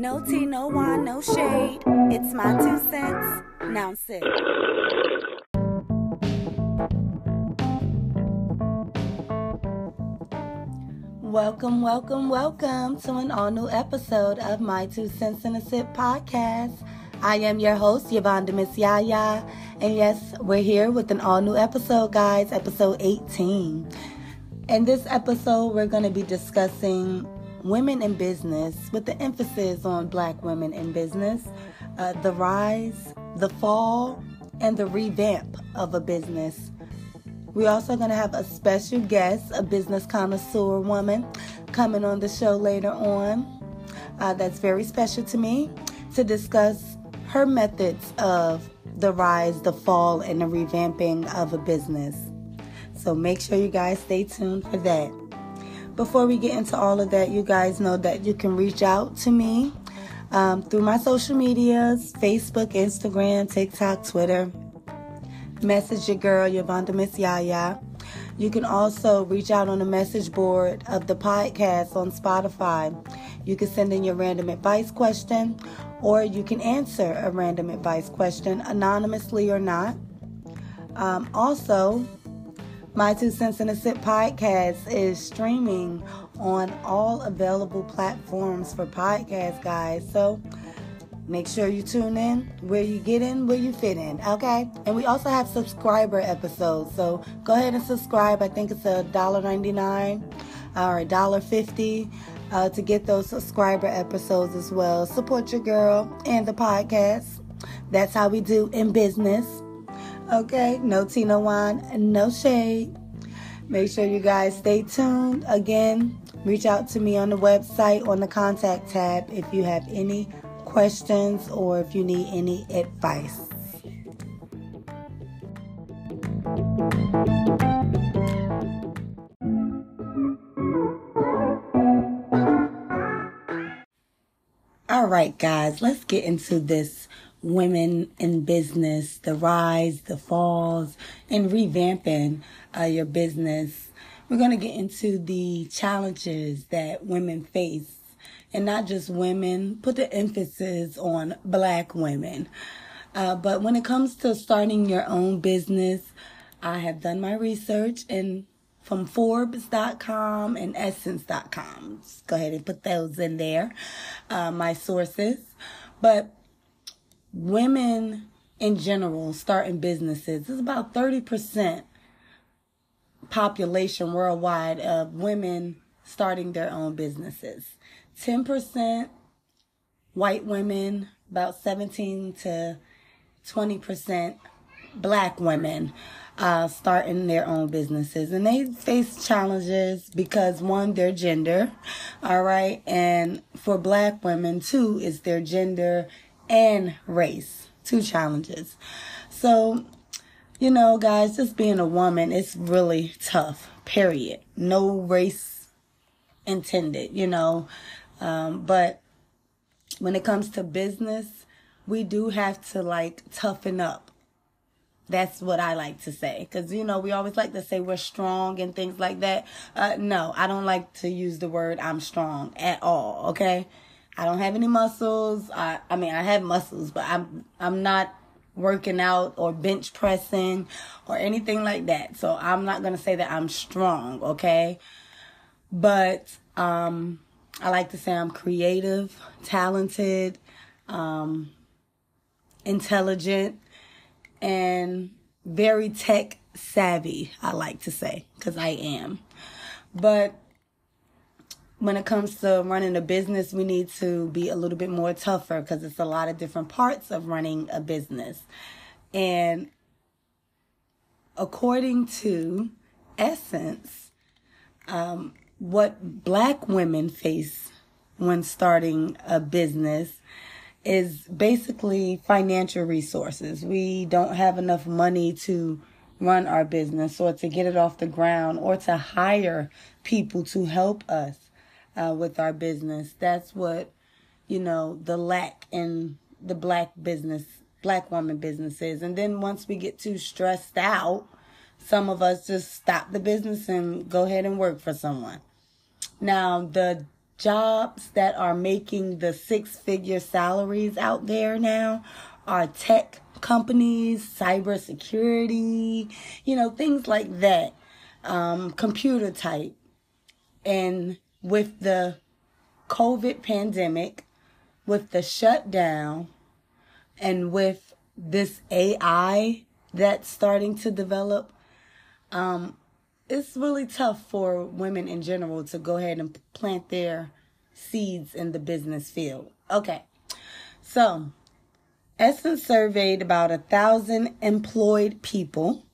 No tea, no wine, no shade. It's my 2 cents. Now I'm sick. Welcome, welcome, welcome to an all new episode of my 2 cents and a sip podcast. I am your host, YaVonda MsYaYa, and yes, we're here with an all new episode, guys, episode 18. In this episode, we're going to be discussing women in business with the emphasis on Black women in business, the rise, the fall, and the revamp of a business. We're also going to have a special guest, a business connoisseur woman, coming on the show later on. That's very special to me, to discuss her methods of the rise, the fall, and the revamping of a business. So make sure you guys stay tuned for that. Before we get into all of that, you guys know that you can reach out to me through my social medias, Facebook, Instagram, TikTok, Twitter. Message your girl, YaVonda MsYaYa. You can also reach out on the message board of the podcast on Spotify. You can send in your random advice question, or you can answer a random advice question, anonymously or not. Also, My 2 Cents and a Sip podcast is streaming on all available platforms for podcasts, guys. So make sure you tune in where you get in, where you fit in, okay? And we also have subscriber episodes. So go ahead and subscribe. I think it's $1.99 or $1.50 to get those subscriber episodes as well. Support your girl and the podcast. That's how we do in business. Okay, no tea, no wine, no shade. Make sure you guys stay tuned. Again, reach out to me on the website, on the contact tab, if you have any questions or if you need any advice. All right, guys, let's get into this. Women in business, the rise, the falls, and revamping your business. We're going to get into the challenges that women face, and not just women, put the emphasis on Black women. But when it comes to starting your own business, I have done my research and from Forbes.com and Essence.com. Just go ahead and put those in there, my sources. But women in general starting businesses is about 30% population worldwide of women starting their own businesses. 10% white women, about 17 to 20% Black women starting their own businesses. And they face challenges because, one, their gender, all right? And for Black women, two, is their gender and race. Two challenges. So, you know, guys, just being a woman, it's really tough, period. No race intended, you know. But when it comes to business, we do have to, like, toughen up. That's what I like to say. Because, you know, we always like to say we're strong and things like that. No, I don't like to use the word I'm strong at all, okay? I don't have any muscles. I mean, I have muscles, but I'm not working out or bench pressing or anything like that. So I'm not going to say that I'm strong, okay? But I like to say I'm creative, talented, intelligent, and very tech savvy, I like to say, because I am. But when it comes to running a business, we need to be a little bit more tougher because it's a lot of different parts of running a business. And according to Essence, what Black women face when starting a business is basically financial resources. We don't have enough money to run our business or to get it off the ground or to hire people to help us with our business. That's what, you know, the lack in the Black woman businesses. And then once we get too stressed out, some of us just stop the business and go ahead and work for someone. Now, the jobs that are making the six-figure salaries out there now are tech companies, cybersecurity, you know, things like that, computer type. And with the COVID pandemic, with the shutdown, and with this AI that's starting to develop, it's really tough for women in general to go ahead and plant their seeds in the business field. Okay, so Essence surveyed about 1,000 employed people.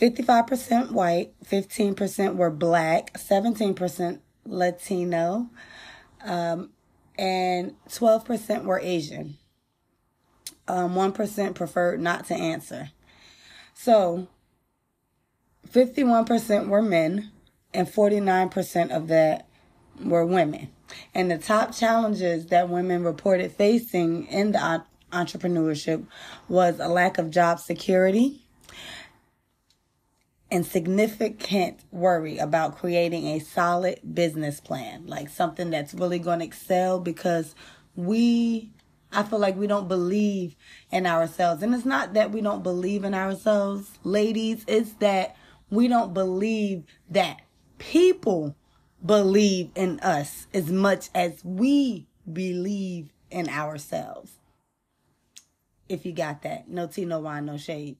55% white, 15% were black, 17% Latino, and 12% were Asian. 1% preferred not to answer. So 51% were men, and 49% of that were women. And the top challenges that women reported facing in the entrepreneurship was a lack of job security and significant worry about creating a solid business plan, like something that's really going to excel, because I feel like we don't believe in ourselves. And it's not that we don't believe in ourselves, ladies. It's that we don't believe that people believe in us as much as we believe in ourselves. If you got that. No tea, no wine, no shade.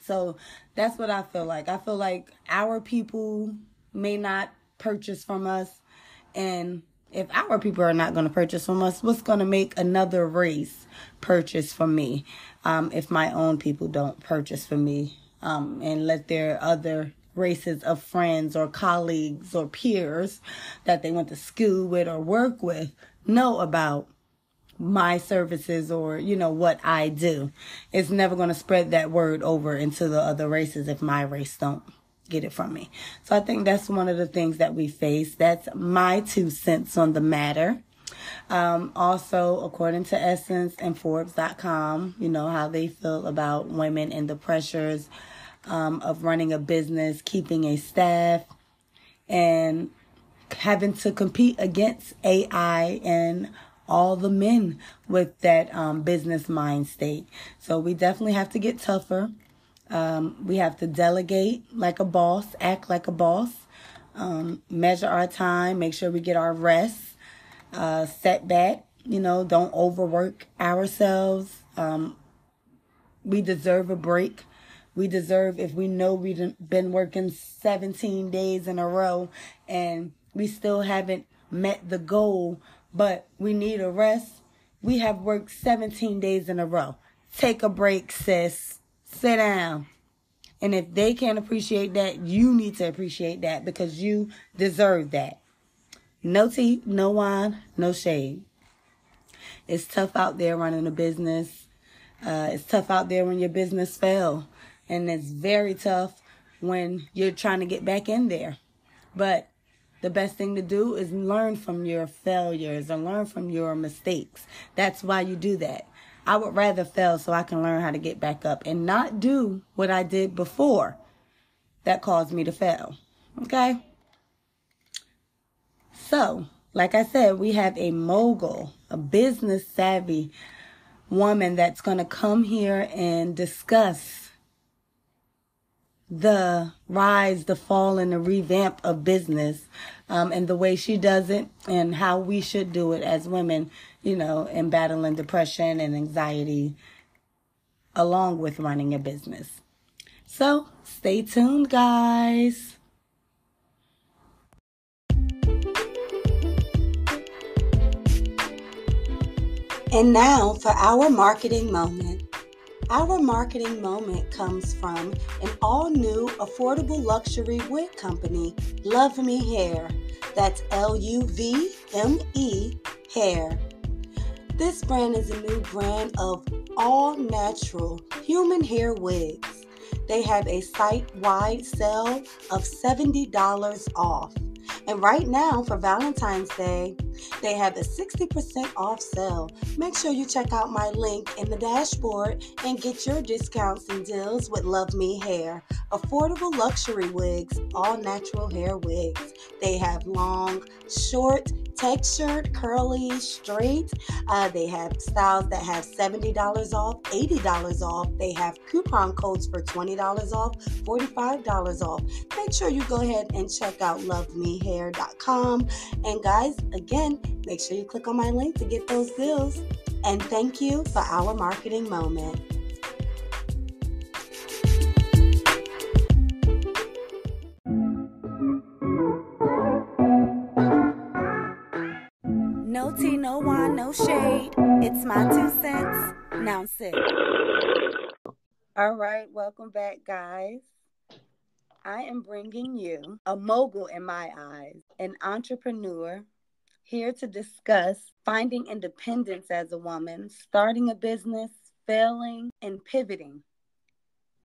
So that's what I feel like. I feel like our people may not purchase from us, and if our people are not going to purchase from us, what's going to make another race purchase from me? If my own people don't purchase for me, and let their other races of friends or colleagues or peers that they went to school with or work with know about my services or, you know, what I do. It's never going to spread that word over into the other races if my race don't get it from me. So I think that's one of the things that we face. That's my 2 cents on the matter. Also, according to Essence and Forbes.com, you know, how they feel about women and the pressures of running a business, keeping a staff, and having to compete against AI and all the men with that business mind state. So we definitely have to get tougher. We have to delegate like a boss, act like a boss, measure our time, make sure we get our rest, set back, you know, don't overwork ourselves. We deserve a break. We deserve, if we know we've been working 17 days in a row and we still haven't met the goal, but we need a rest. We have worked 17 days in a row. Take a break, sis. Sit down. And if they can't appreciate that, you need to appreciate that, because you deserve that. No tea, no wine, no shade. It's tough out there running a business. It's tough out there when your business fails. And it's very tough when you're trying to get back in there. But the best thing to do is learn from your failures and learn from your mistakes. That's why you do that. I would rather fail so I can learn how to get back up and not do what I did before that caused me to fail. Okay? So, like I said, we have a mogul, a business-savvy woman that's going to come here and discuss the rise, the fall, and the revamp of business, and the way she does it and how we should do it as women, you know, in battling depression and anxiety along with running a business. So, stay tuned, guys. And now for our marketing moment. Our marketing moment comes from an all-new affordable luxury wig company, Luvme Hair. That's Luvme Hair. This brand is a new brand of all-natural human hair wigs. They have a site-wide sale of $70 off. And right now for Valentine's Day, They have the 60% off sale. Make sure you check out my link in the dashboard and get your discounts and deals with Luvme Hair. Affordable luxury wigs, all natural hair wigs. They have long, short, textured, curly, straight. They have styles that have $70 off, $80 off. They have coupon codes for $20 off, $45 off. Make sure you go ahead and check out LuvmeHair.com. And guys, again, make sure you click on my link to get those deals. And thank you for our marketing moment. No tea, no wine, no shade. It's my 2 cents. Now I'm sick. All right, welcome back, guys. I am bringing you a mogul in my eyes, an entrepreneur here to discuss finding independence as a woman, starting a business, failing, and pivoting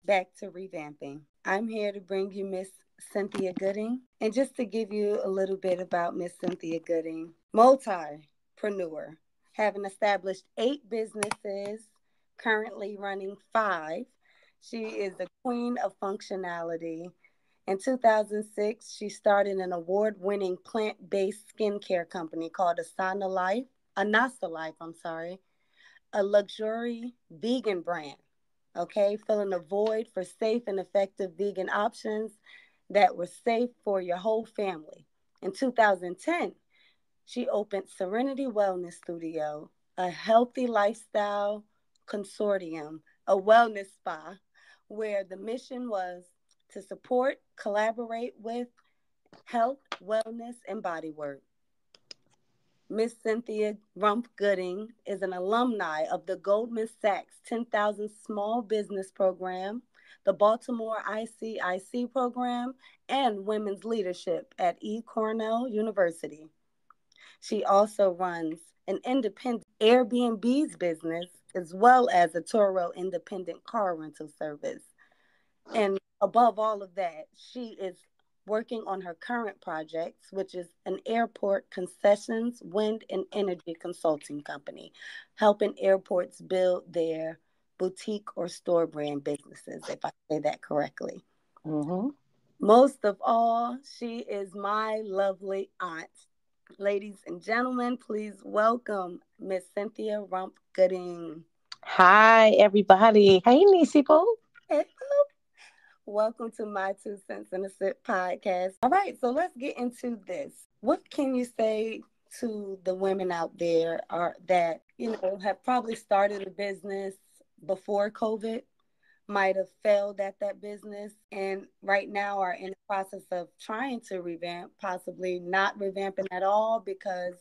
back to revamping. I'm here to bring you Miss Cynthia Gooding. And just to give you a little bit about Miss Cynthia Gooding, multipreneur, having established 8 businesses, currently running 5. She is the queen of functionality. In 2006, she started an award-winning plant-based skincare company called Anasa Life, a luxury vegan brand. Okay, filling a void for safe and effective vegan options that were safe for your whole family. In 2010, she opened Serenity Wellness Studio, a healthy lifestyle consortium, a wellness spa, where the mission was to support, collaborate with health, wellness, and bodywork. Miss Cynthia Rumph Gooding is an alumni of the Goldman Sachs 10,000 Small Business Program, the Baltimore ICIC Program, and Women's Leadership at Cornell University. She also runs an independent Airbnb's business, as well as a Toro independent car rental service. And above all of that, she is working on her current projects, which is an airport concessions, wind, and energy consulting company, helping airports build their boutique or store brand businesses, if I say that correctly. Mm-hmm. Most of all, she is my lovely aunt. Ladies and gentlemen, please welcome Miss Cynthia Rumph Gooding. Hi, everybody. Hey, Nisipo. Hey, welcome to my 2 cents and a sip podcast. All right, so let's get into this. What can you say to the women out there that have probably started a business before COVID, might have failed at that business, and right now are in the process of trying to revamp, possibly not revamping at all because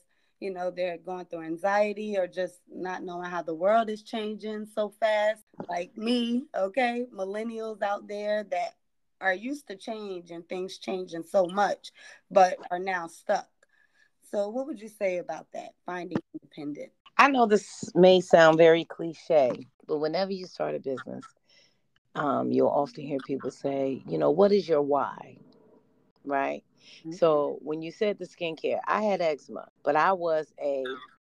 they're going through anxiety or just not knowing how the world is changing so fast, like me, okay? Millennials out there that are used to change and things changing so much, but are now stuck. So what would you say about that, finding independence? I know this may sound very cliche, but whenever you start a business, you'll often hear people say, what is your why, right? Mm-hmm. So when you said the skincare, I had eczema, but I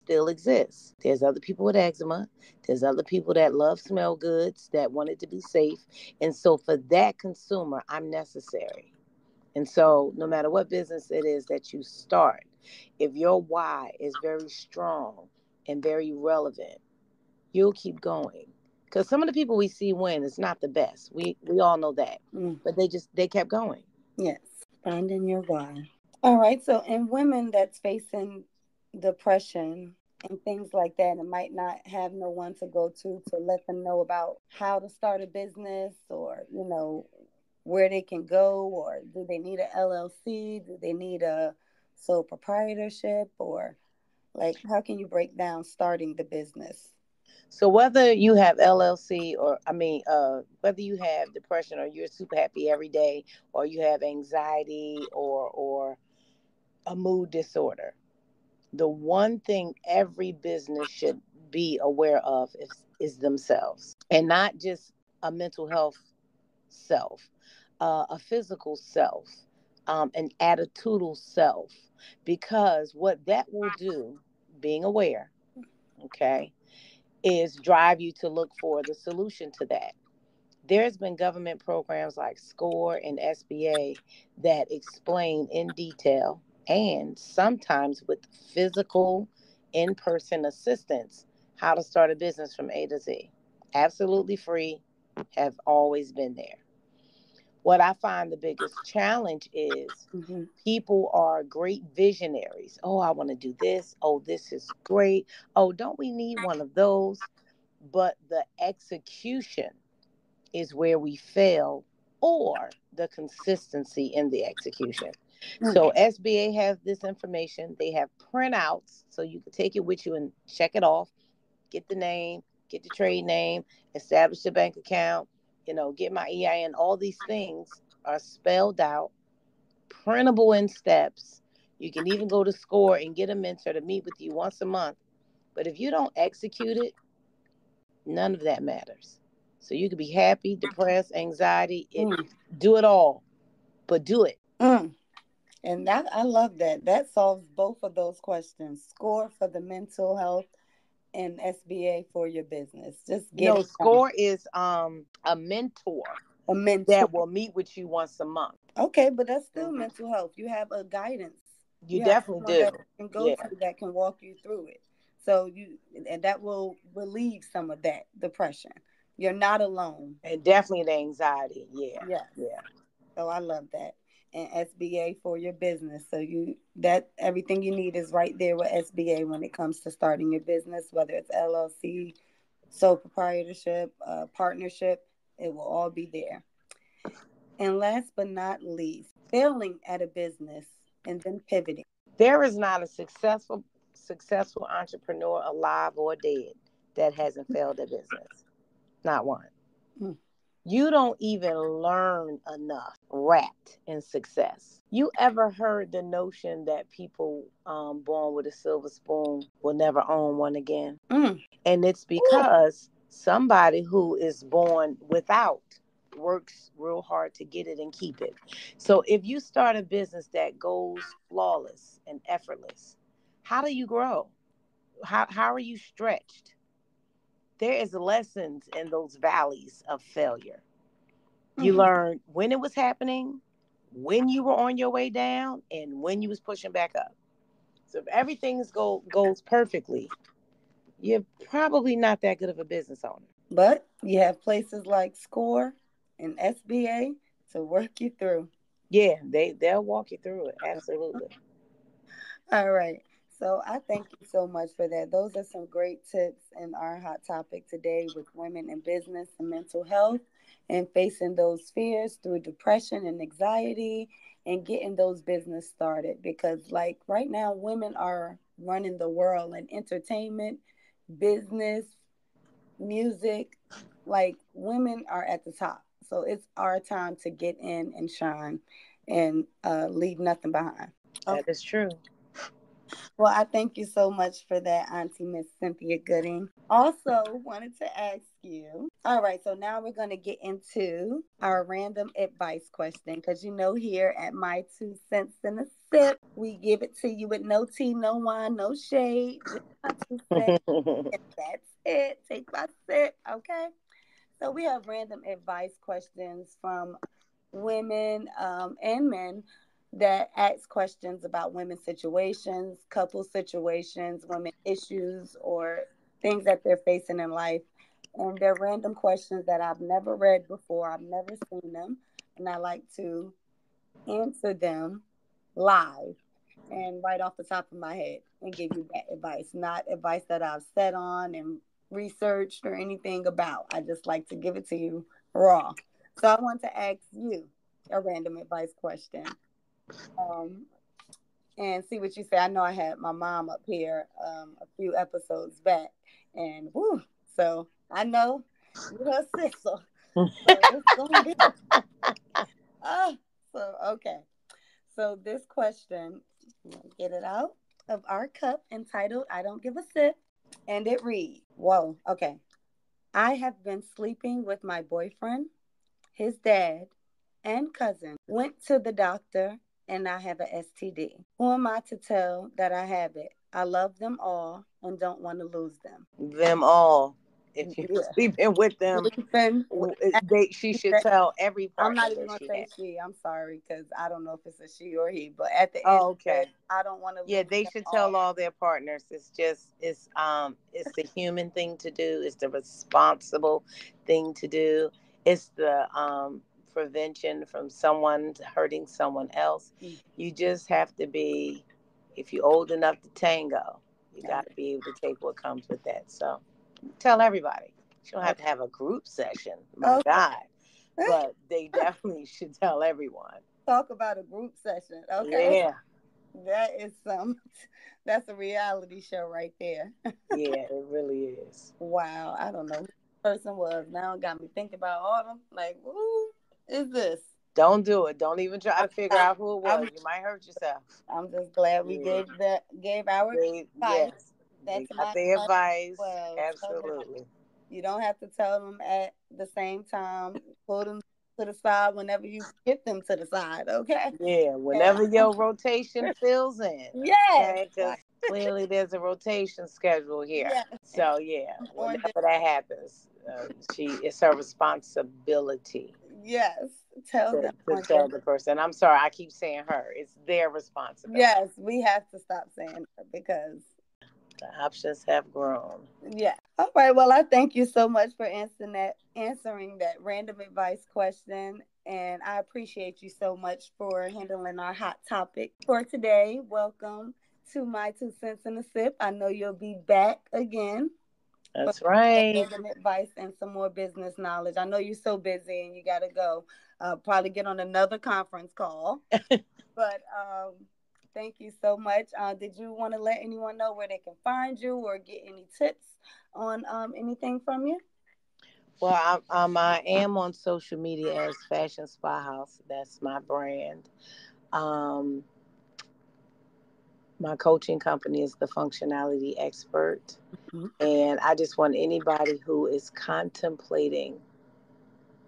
still exists. There's other people with eczema. There's other people that love smell goods, that wanted to be safe. And so for that consumer, I'm necessary. And so no matter what business it is that you start, if your why is very strong and very relevant, you'll keep going. Because some of the people we see win is not the best. We all know that. Mm. But they kept going. Yes. Finding your why. All right. So in women that's facing depression and things like that, and might not have no one to go to let them know about how to start a business or, where they can go, or do they need an LLC? Do they need a sole proprietorship? Or how can you break down starting the business? So whether you have LLC or whether you have depression or you're super happy every day, or you have anxiety or a mood disorder, the one thing every business should be aware of is themselves, and not just a mental health self, a physical self, an attitudinal self, because what that will do, being aware, okay, is drive you to look for the solution to that. There's been government programs like SCORE and SBA that explain in detail, and sometimes with physical in-person assistance, how to start a business from A to Z. Absolutely free, have always been there. What I find the biggest challenge is people are great visionaries. Oh, I want to do this. Oh, this is great. Oh, don't we need one of those? But the execution is where we fail, or the consistency in the execution. Okay. So SBA has this information. They have printouts, so you can take it with you and check it off. Get the name, get the trade name, establish the bank account, you know, get my EIN. All these things are spelled out, printable in steps. You can even go to SCORE and get a mentor to meet with you once a month. But if you don't execute it, none of that matters. So you could be happy, depressed, anxiety, do it all, but do it. And that, I love that. That solves both of those questions. SCORE for the mental health, and SBA for your business. Just get it. SCORE is a mentor that will meet with you once a month. Okay, but that's still mental health. You have a guidance. You definitely do. And go to that can walk you through it. So that will relieve some of that depression. You're not alone. And definitely the anxiety. Yeah. So I love that. And SBA for your business. So everything you need is right there with SBA when it comes to starting your business, whether it's LLC, sole proprietorship, partnership, it will all be there. And last but not least, failing at a business and then pivoting. There is not a successful entrepreneur alive or dead that hasn't failed at business. Not one. You don't even learn enough rat in success. You ever heard the notion that people born with a silver spoon will never own one again? And it's because somebody who is born without works real hard to get it and keep it. So if you start a business that goes flawless and effortless, how do you grow? How are you stretched? There is lessons in those valleys of failure. You learn when it was happening, when you were on your way down, and when you was pushing back up. So if everything goes perfectly, you're probably not that good of a business owner. But you have places like SCORE and SBA to work you through. Yeah, they'll walk you through it. Absolutely. All right. So I thank you so much for that. Those are some great tips in our hot topic today with women in business and mental health, and facing those fears through depression and anxiety, and getting those business started. Because like right now, women are running the world in entertainment, business, music. Like women are at the top. So it's our time to get in and shine and leave nothing behind. Okay. That is true. Well, I thank you so much for that, Auntie Miss Cynthia Gooding. Also wanted to ask you, all right, so now we're going to get into our random advice question, because you know here at My 2 Cents and a Sip, we give it to you with no tea, no wine, no shade. Just my 2 cents, and that's it. Take my sip, okay? So we have random advice questions from women and men that asks questions about women's situations, couple situations, women issues, or things that they're facing in life. And they're random questions that I've never read before. I've never seen them. And I like to answer them live and right off the top of my head and give you that advice. Not advice that I've sat on and researched or anything about. I just like to give it to you raw. So I want to ask you a random advice question. And see what you say. I know I had my mom up here a few episodes back, and so I know you're her sister. So it's gonna be okay. So this question, get it out of our cup, entitled "I Don't Give a Sip," and it reads, "Whoa, okay. I have been sleeping with my boyfriend. His dad and cousin went to the doctor and I have an STD. Who am I to tell that I have it? I love them all and don't want to lose them. Them all. If you're sleeping with them, she should tell every partner. I'm not even going to say she. I'm sorry, because I don't know if it's a she or he. But at the end, okay, I don't want to. Yeah, they should tell all their partners. It's just, it's the human thing to do. It's the responsible thing to do. It's the prevention from someone hurting someone else. You just have to be, if you're old enough to tango, you got to be able to take what comes with that. So. Tell everybody. She don't have to have a group session. My God. But they definitely should tell everyone. Talk about a group session. Okay. Yeah. That is that's a reality show right there. Yeah, it really is. Wow. I don't know who the person was. Now it got me thinking about all of them. Like, who is this? Don't do it. Don't even try to figure out who it was. You might hurt yourself. I'm just glad we gave our advice. Yes. That's the advice. Well, absolutely. You don't have to tell them at the same time. Pull them to the side whenever you get them to the side. Okay. Yeah. Whenever your rotation fills in. Yeah. Okay? 'Cause clearly, there's a rotation schedule here. Yeah. So whenever that happens, it's her responsibility. Yes. Tell the person. I'm sorry, I keep saying her. It's their responsibility. Yes, we have to stop saying her because. The options have grown. Yeah. All right. Well, I thank you so much for answering that random advice question. And I appreciate you so much for handling our hot topic for today. Welcome to My 2 Cents and a Sip. I know you'll be back again. That's right. Random advice and some more business knowledge. I know you're so busy and you got to go probably get on another conference call. But, thank you so much. Did you want to let anyone know where they can find you or get any tips on anything from you? Well, I am on social media as Fashion Spa House. That's my brand. My coaching company is The Functionality Expert. Mm-hmm. And I just want anybody who is contemplating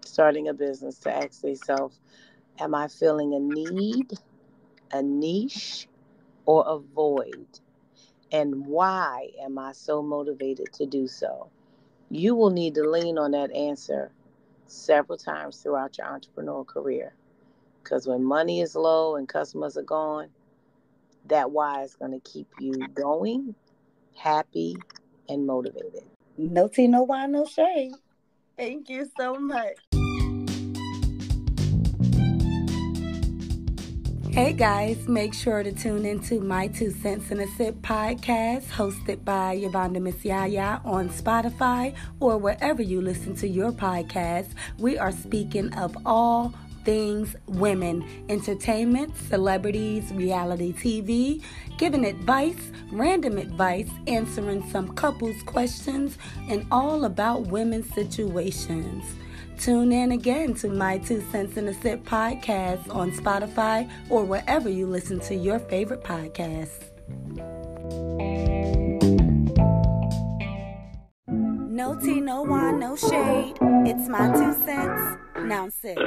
starting a business to ask themselves, am I feeling a need, a niche, or a void? And why am I so motivated to do so? You will need to lean on that answer several times throughout your entrepreneurial career, because when money is low and customers are gone, that why is going to keep you going, happy, and motivated. No tea, no wine, no shade. Thank you so much. Hey guys, make sure to tune into My 2 Cents and a Sip podcast hosted by YaVonda MsYaYa on Spotify or wherever you listen to your podcast. We are speaking of all things women, entertainment, celebrities, reality TV, giving advice, random advice, answering some couples' questions, and all about women's situations. Tune in again to My 2 Cents and a Sip podcast on Spotify or wherever you listen to your favorite podcasts. No tea, no wine, no shade. It's My 2 Cents. Now sip.